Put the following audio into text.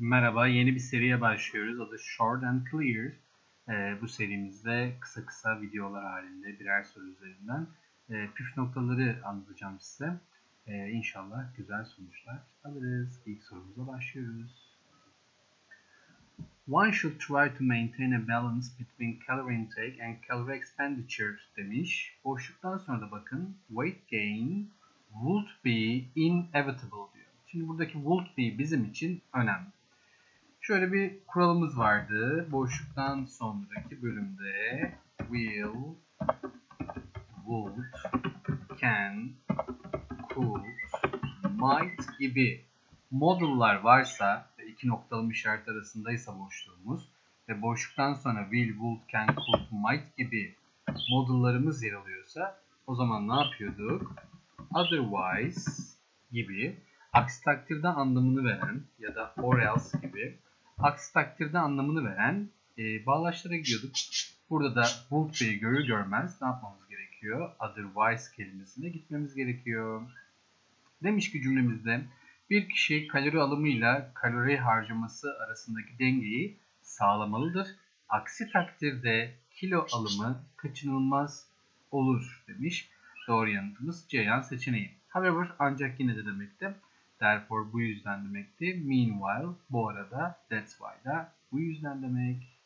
Merhaba, yeni bir seriye başlıyoruz. Adı Short and Clear. Bu serimizde kısa videolar halinde birer soru üzerinden püf noktaları anlatacağım size. İnşallah güzel sonuçlar alırız. İlk sorumuza başlıyoruz. One should try to maintain a balance between calorie intake and calorie expenditure demiş. Boşluktan sonra da bakın, weight gain would be inevitable diyor. Şimdi buradaki would be bizim için önemli. Şöyle bir kuralımız vardı. Boşluktan sonraki bölümde will, would, can, could, might gibi modullar varsa ve iki noktalım işaret arasındaysa boşluğumuz ve boşluktan sonra will, would, can, could, might gibi modullarımız yer alıyorsa o zaman ne yapıyorduk? Otherwise gibi, aksi takdirde anlamını veren ya da or else gibi aksi takdirde anlamını veren bağlaçlara gidiyorduk. Burada da would be'yi görür görmez ne yapmamız gerekiyor? Otherwise kelimesine gitmemiz gerekiyor. Demiş ki cümlemizde bir kişi kalori alımıyla kalori harcaması arasındaki dengeyi sağlamalıdır. Aksi takdirde kilo alımı kaçınılmaz olur demiş. Doğru yanıtımız Ceyhan seçeneği. However, ancak yine de demekte. Therefore bu yüzden demekti. Meanwhile bu arada. That's why da bu yüzden demek.